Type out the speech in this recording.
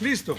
Listo.